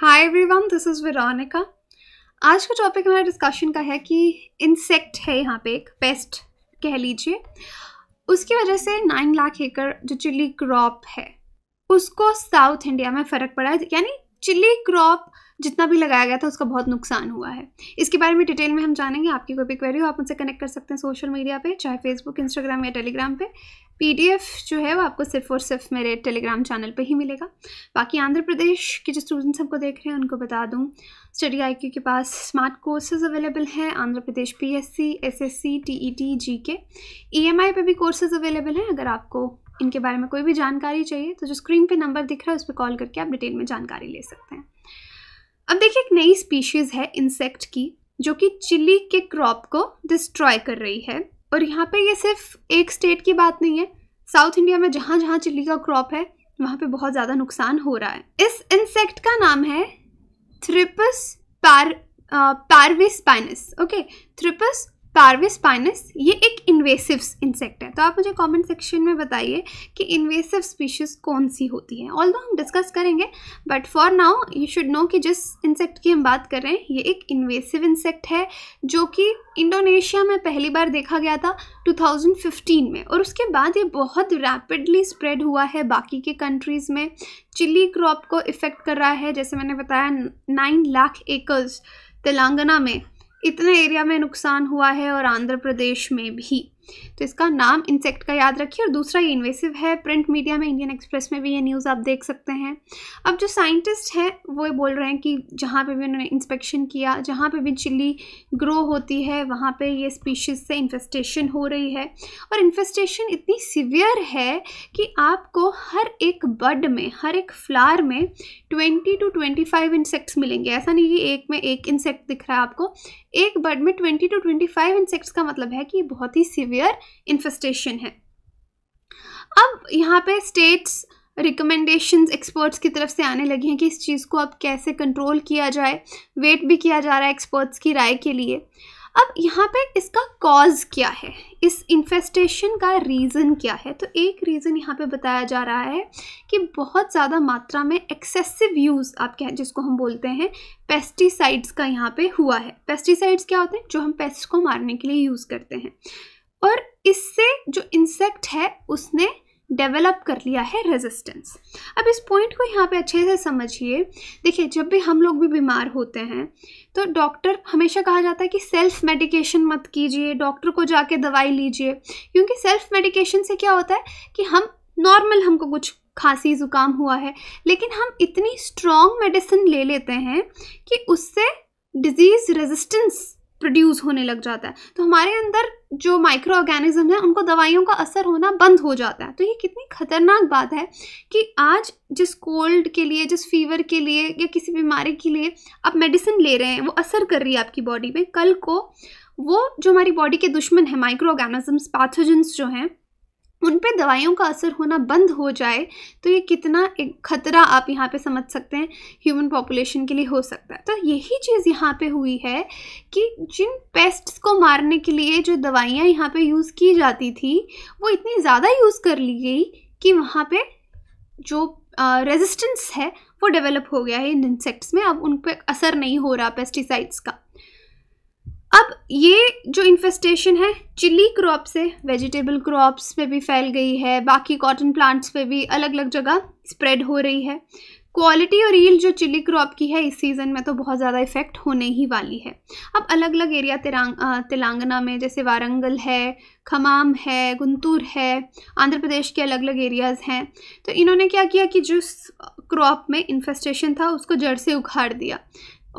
Hi everyone, this is Veronica. आज का topic हमारा डिस्कशन का है कि इंसेक्ट है, यहाँ पे एक पेस्ट कह लीजिए, उसकी वजह से 9 लाख एकड़ जो चिल्ली क्रॉप है उसको साउथ इंडिया में फ़र्क पड़ा है। यानी चिल्ली क्रॉप जितना भी लगाया गया था उसका बहुत नुकसान हुआ है। इसके बारे में डिटेल में हम जानेंगे। आपकी कोई भी क्वेरी हो आप मुझसे कनेक्ट कर सकते हैं सोशल मीडिया पे, चाहे फेसबुक, इंस्टाग्राम या टेलीग्राम पे। पीडीएफ जो है वो आपको सिर्फ और सिर्फ मेरे टेलीग्राम चैनल पे ही मिलेगा। बाकी आंध्र प्रदेश के जो स्टूडेंट्स हमको देख रहे हैं उनको बता दूं, स्टडी IQ के पास स्मार्ट कोर्सेज अवेलेबल हैं। आंध्र प्रदेश PSC, SSC, TET, GK, EMI पे भी कोर्सेज अवेलेबल हैं। अगर आपको इनके बारे में कोई भी जानकारी चाहिए तो जो स्क्रीन पे नंबर दिख रहा है उस पर कॉल करके आप डिटेल में जानकारी ले सकते हैं। अब देखिए, एक नई स्पीशीज़ है इंसेक्ट की जो कि चिली के क्रॉप को डिस्ट्रॉय कर रही है। और यहाँ पे ये सिर्फ एक स्टेट की बात नहीं है, साउथ इंडिया में जहाँ जहाँ चिली का क्रॉप है वहाँ पे बहुत ज़्यादा नुकसान हो रहा है। इस इंसेक्ट का नाम है thrips parvispinus. Okay, thrips parvispinus. ये एक इन्वेसिव इंसेक्ट है। तो आप मुझे कमेंट सेक्शन में बताइए कि इन्वेसिव स्पीशीज़ कौन सी होती है। ऑल्दो हम डिस्कस करेंगे, but for now you should know कि जिस इंसेक्ट की हम बात कर रहे हैं ये एक इन्वेसिव इंसेक्ट है जो कि इंडोनेशिया में पहली बार देखा गया था 2015 में, और उसके बाद ये बहुत रैपिडली स्प्रेड हुआ है बाकी के कंट्रीज़ में। चिली क्रॉप को इफ़ेक्ट कर रहा है। जैसे मैंने बताया 9 लाख एकर्स तेलंगाना में, इतने एरिया में नुकसान हुआ है और आंध्र प्रदेश में भी। तो इसका नाम इंसेक्ट का याद रखिए। और दूसरा, ये इन्वेसिव है। प्रिंट मीडिया में, इंडियन एक्सप्रेस में भी ये न्यूज़ आप देख सकते हैं। अब जो साइंटिस्ट हैं वो बोल रहे हैं कि जहाँ पे भी उन्होंने इंस्पेक्शन किया, जहाँ पे भी चिल्ली ग्रो होती है वहाँ पे ये स्पीशीज़ से इन्फेस्टेशन हो रही है। और इन्फेस्टेशन इतनी सीवियर है कि आपको हर एक बड में, हर एक फ्लावर में 20 to 25 इंसेक्ट्स मिलेंगे। ऐसा नहीं कि एक में एक इंसेक्ट दिख रहा है आपको, एक बड में 20 to 25 इंसेक्ट्स का मतलब है कि ये बहुत ही सीवियर इन्फेस्टेशन है। अब यहाँ पे स्टेट्स रिकमेंडेशंस एक्सपर्ट्स की तरफ से आने लगी हैं कि इस चीज़ को अब कैसे कंट्रोल किया जाए। वेट भी किया जा रहा है एक्सपर्ट्स की राय के लिए। अब यहाँ पे इसका कॉज क्या है, इस इन्फेस्टेशन का रीज़न क्या है? तो एक रीज़न यहाँ पे बताया जा रहा है कि बहुत ज़्यादा मात्रा में एक्सेसिव यूज़, आप कह जिसको हम बोलते हैं, पेस्टिसाइड्स का यहाँ पे हुआ है। पेस्टिसाइड्स क्या होते हैं? जो हम पेस्ट को मारने के लिए यूज़ करते हैं। और इससे जो इंसेक्ट है उसने डेवलप कर लिया है रेजिस्टेंस। अब इस पॉइंट को यहाँ पे अच्छे से समझिए। देखिए, जब भी हम लोग भी बीमार होते हैं तो डॉक्टर हमेशा कहा जाता है कि सेल्फ मेडिकेशन मत कीजिए, डॉक्टर को जाके दवाई लीजिए। क्योंकि सेल्फ मेडिकेशन से क्या होता है कि हम नॉर्मल, हमको कुछ खांसी ज़ुकाम हुआ है, लेकिन हम इतनी स्ट्रॉन्ग मेडिसिन ले लेते हैं कि उससे डिजीज़ रेजिस्टेंस प्रोड्यूस होने लग जाता है। तो हमारे अंदर जो माइक्रो ऑर्गेनिज्म है उनको दवाइयों का असर होना बंद हो जाता है। तो ये कितनी खतरनाक बात है कि आज जिस कोल्ड के लिए, जिस फीवर के लिए या किसी बीमारी के लिए आप मेडिसिन ले रहे हैं वो असर कर रही है आपकी बॉडी में। कल को वो जो हमारी बॉडी के दुश्मन है, माइक्रो ऑर्गेनिजम्स, पैथोजेंस जो हैं, उन पे दवाइयों का असर होना बंद हो जाए तो ये कितना एक खतरा आप यहाँ पे समझ सकते हैं ह्यूमन पॉपुलेशन के लिए हो सकता है। तो यही चीज़ यहाँ पे हुई है कि जिन पेस्ट्स को मारने के लिए जो दवाइयाँ यहाँ पे यूज़ की जाती थी वो इतनी ज़्यादा यूज़ कर ली गई कि वहाँ पे जो रेजिस्टेंस है वो डेवलप हो गया है इन इंसेक्ट्स में। अब उन पर असर नहीं हो रहा पेस्टिसाइड्स का। अब ये जो इन्फेस्टेशन है चिली क्रॉप से वेजिटेबल क्रॉप्स पे भी फैल गई है, बाकी कॉटन प्लांट्स पे भी अलग अलग जगह स्प्रेड हो रही है। क्वालिटी और यील्ड जो चिली क्रॉप की है इस सीज़न में तो बहुत ज़्यादा इफ़ेक्ट होने ही वाली है। अब अलग अलग एरिया तेलंगाना में, जैसे वारंगल है, खमाम है, गुंतूर है, आंध्र प्रदेश के अलग अलग एरियाज़ हैं। तो इन्होंने क्या किया कि जिस क्रॉप में इन्फेस्टेशन था उसको जड़ से उखाड़ दिया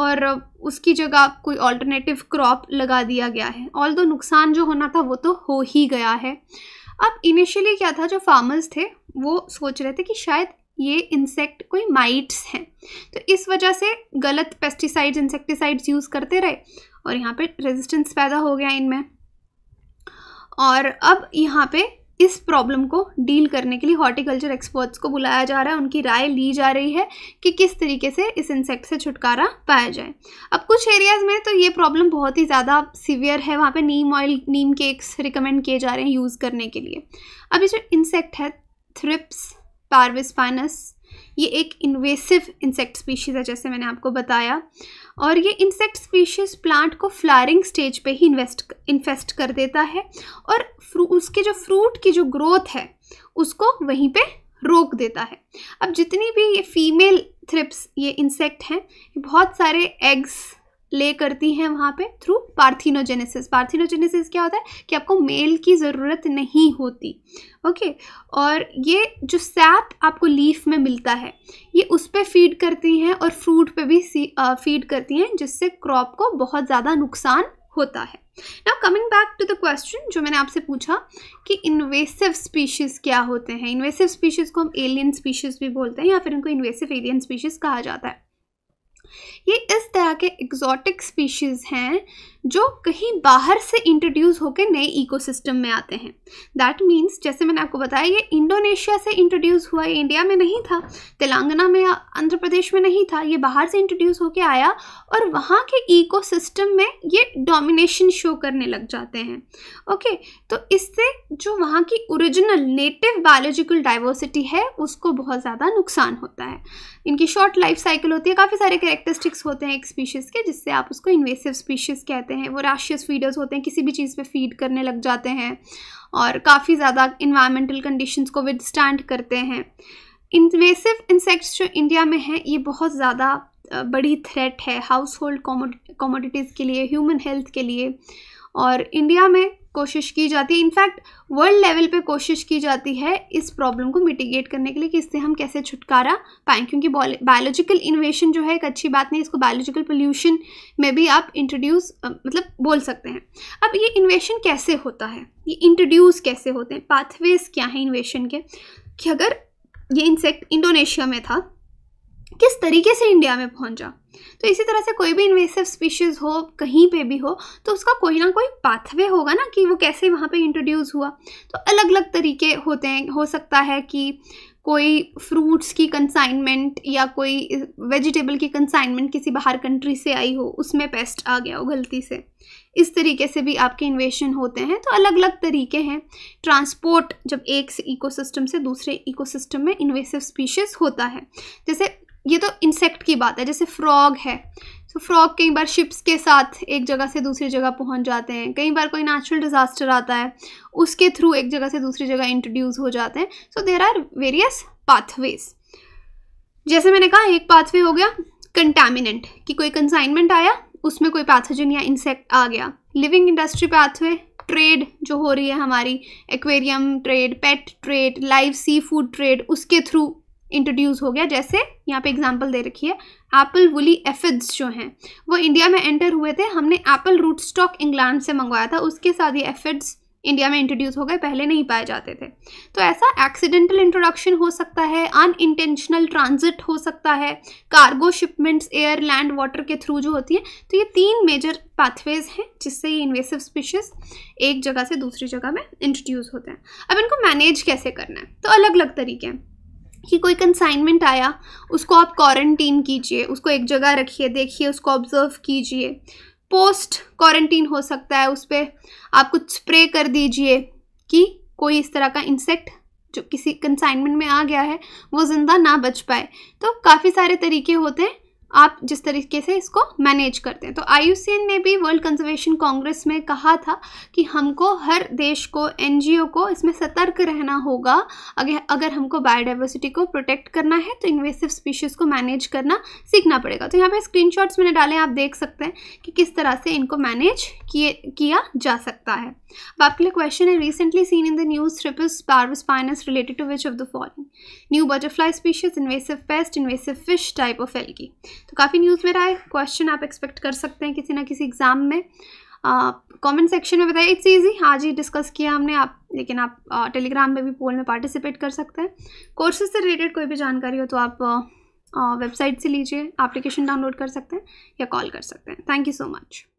और उसकी जगह कोई ऑल्टरनेटिव क्रॉप लगा दिया गया है। ऑल्दो नुकसान जो होना था वो तो हो ही गया है। अब इनिशियली क्या था, जो फार्मर्स थे वो सोच रहे थे कि शायद ये इंसेक्ट कोई माइट्स हैं, तो इस वजह से गलत पेस्टिसाइड्स, इंसेक्टिसाइड्स यूज़ करते रहे और यहाँ पे रेजिस्टेंस पैदा हो गया इनमें। और अब यहाँ पे इस प्रॉब्लम को डील करने के लिए हॉर्टिकल्चर एक्सपर्ट्स को बुलाया जा रहा है, उनकी राय ली जा रही है कि किस तरीके से इस इंसेक्ट से छुटकारा पाया जाए। अब कुछ एरियाज़ में तो ये प्रॉब्लम बहुत ही ज़्यादा सीवियर है, वहाँ पे neem oil, neem cakes recommend किए जा रहे हैं यूज़ करने के लिए। अब ये जो इंसेक्ट है थ्रिप्स पार्विस्पाइनस, ये एक इन्वेसिव इंसेक्ट स्पीशीज़ है जैसे मैंने आपको बताया, और ये इंसेक्ट स्पीशीज़ प्लांट को फ्लावरिंग स्टेज पे ही इन्फेस्ट कर देता है और उसके जो फ्रूट की जो ग्रोथ है उसको वहीं पे रोक देता है। अब जितनी भी ये फीमेल थ्रिप्स ये इंसेक्ट हैं बहुत सारे एग्स ले करती हैं वहाँ पे थ्रू पार्थिनोजेनेसिस। पार्थिनोजेनेसिस क्या होता है कि आपको मेल की ज़रूरत नहीं होती, ओके। और ये जो सैप आपको लीफ में मिलता है ये उस पे फीड करती हैं और फ्रूट पे भी फीड करती हैं, जिससे क्रॉप को बहुत ज़्यादा नुकसान होता है। Now coming back to the question जो मैंने आपसे पूछा कि इन्वेसिव स्पीशीज़ क्या होते हैं। इन्वेसिव स्पीशीज़ को हम एलियन स्पीशीज़ भी बोलते हैं या फिर इनको इन्वेसिव एलियन स्पीशीज़ कहा जाता है। ये इस तरह के एग्जॉटिक स्पीशीज़ हैं जो कहीं बाहर से इंट्रोड्यूस होकर नए इकोसिस्टम में आते हैं। दैट मीन्स जैसे मैंने आपको बताया ये इंडोनेशिया से इंट्रोड्यूस हुआ, इंडिया में नहीं था, तेलंगाना में, आंध्र प्रदेश में नहीं था, ये बाहर से इंट्रोड्यूस होकर आया और वहाँ के इकोसिस्टम में ये डोमिनेशन शो करने लग जाते हैं, ओके। तो इससे जो वहाँ की ओरिजिनल नेटिव बायोलॉजिकल डाइवर्सिटी है उसको बहुत ज़्यादा नुकसान होता है। इनकी शॉर्ट लाइफ साइकिल होती है, काफ़ी सारे कैरेक्टरिस्टिक्स होते हैं एक स्पीशीज़ के जिससे आप उसको इन्वेसिव स्पीशीज़ कहते हैं। वो रैशियस फीडर्स होते हैं, किसी भी चीज़ पे फीड करने लग जाते हैं और काफ़ी ज़्यादा इन्वायरमेंटल कंडीशंस को विदस्टैंड करते हैं। इन्वेसिव इंसेक्ट्स जो इंडिया में हैं ये बहुत ज़्यादा बड़ी थ्रेट है हाउस होल्ड कॉमोडिटीज़ के लिए, ह्यूमन हेल्थ के लिए, और इंडिया में कोशिश की जाती है, इनफैक्ट वर्ल्ड लेवल पे कोशिश की जाती है इस प्रॉब्लम को मिटिगेट करने के लिए कि इससे हम कैसे छुटकारा पाएँ, क्योंकि बायोलॉजिकल इन्वेशन जो है एक अच्छी बात नहीं, इसको बायोलॉजिकल पोल्यूशन में भी आप इंट्रोड्यूस मतलब बोल सकते हैं। अब ये इन्वेशन कैसे होता है, ये इंट्रोड्यूस कैसे होते हैं, पाथवेज क्या हैं इन्वेशन के, कि अगर ये इंसेक्ट इंडोनेशिया में था किस तरीके से इंडिया में पहुंचा। तो इसी तरह से कोई भी इन्वेसिव स्पीशीज़ हो कहीं पे भी हो तो उसका कोई ना कोई पाथवे होगा ना कि वो कैसे वहाँ पे इंट्रोड्यूस हुआ। तो अलग अलग तरीके होते हैं, हो सकता है कि कोई फ्रूट्स की कंसाइनमेंट या कोई वेजिटेबल की कंसाइनमेंट किसी बाहर कंट्री से आई हो उसमें पेस्ट आ गया हो गलती से, इस तरीके से भी आपके इन्वेशन होते हैं। तो अलग अलग तरीके हैं। ट्रांसपोर्ट जब एक इकोसिस्टम से दूसरे इकोसिस्टम में इन्वेसिव स्पीशीज़ होता है, जैसे ये तो इंसेक्ट की बात है, जैसे फ्रॉग है तो फ्रॉग कई बार शिप्स के साथ एक जगह से दूसरी जगह पहुंच जाते हैं, कई बार कोई नेचुरल डिज़ास्टर आता है उसके थ्रू एक जगह से दूसरी जगह इंट्रोड्यूस हो जाते हैं। So there are various pathways. जैसे मैंने कहा एक पाथवे हो गया कंटैमिनेंट कि कोई कंसाइनमेंट आया उसमें कोई पैथोजन या इंसेक्ट आ गया। लिविंग इंडस्ट्री पाथवे, ट्रेड जो हो रही है हमारी, aquarium trade, pet trade, live sea food trade, उसके थ्रू इंट्रोड्यूस हो गया। जैसे यहाँ पे एग्जांपल दे रखी है एप्पल वुली एफिड्स जो हैं वो इंडिया में एंटर हुए थे, हमने एप्पल रूट स्टॉक इंग्लैंड से मंगवाया था, उसके साथ ये एफिड्स इंडिया में इंट्रोड्यूस हो गए, पहले नहीं पाए जाते थे। तो ऐसा एक्सीडेंटल इंट्रोडक्शन हो सकता है, अनइंटेंशनल ट्रांजिट हो सकता है, cargo shipments air land water के थ्रू जो होती है। तो ये तीन मेजर पाथवेज हैं जिससे ये इन्वेसिव स्पीशीज़ एक जगह से दूसरी जगह में इंट्रोड्यूस होते हैं। अब इनको मैनेज कैसे करना है तो अलग अलग तरीके हैं कि कोई कंसाइनमेंट आया उसको आप क्वारंटीन कीजिए, उसको एक जगह रखिए, देखिए उसको ऑब्जर्व कीजिए। पोस्ट क्वारंटीन हो सकता है, उस पर आप कुछ स्प्रे कर दीजिए कि कोई इस तरह का इंसेक्ट जो किसी कंसाइनमेंट में आ गया है वो ज़िंदा ना बच पाए। तो काफ़ी सारे तरीके होते हैं आप जिस तरीके से इसको मैनेज करते हैं। तो IUCN ने भी वर्ल्ड कंजर्वेशन कांग्रेस में कहा था कि हमको हर देश को, NGO को इसमें सतर्क रहना होगा अगर हमको बायोडाइवर्सिटी को प्रोटेक्ट करना है तो इन्वेसिव स्पीशीज़ को मैनेज करना सीखना पड़ेगा। तो यहाँ पे स्क्रीनशॉट्स मैंने डाले, आप देख सकते हैं कि किस तरह से इनको मैनेज किया जा सकता है। अब आपके लिए क्वेश्चन है, recently seen in the news thrips parvispinus related to which of the following, new butterfly species, invasive pest, invasive fish, type of algae. तो काफ़ी न्यूज़ में रहा है क्वेश्चन, आप एक्सपेक्ट कर सकते हैं किसी ना किसी एग्ज़ाम में। कमेंट सेक्शन में बताइए। इट्स ईजी, आज ही डिस्कस किया हमने, आप लेकिन आप टेलीग्राम में भी पोल में पार्टिसिपेट कर सकते हैं। कोर्सेज से रिलेटेड कोई भी जानकारी हो तो आप वेबसाइट से लीजिए, एप्लीकेशन डाउनलोड कर सकते हैं या कॉल कर सकते हैं। Thank you so much.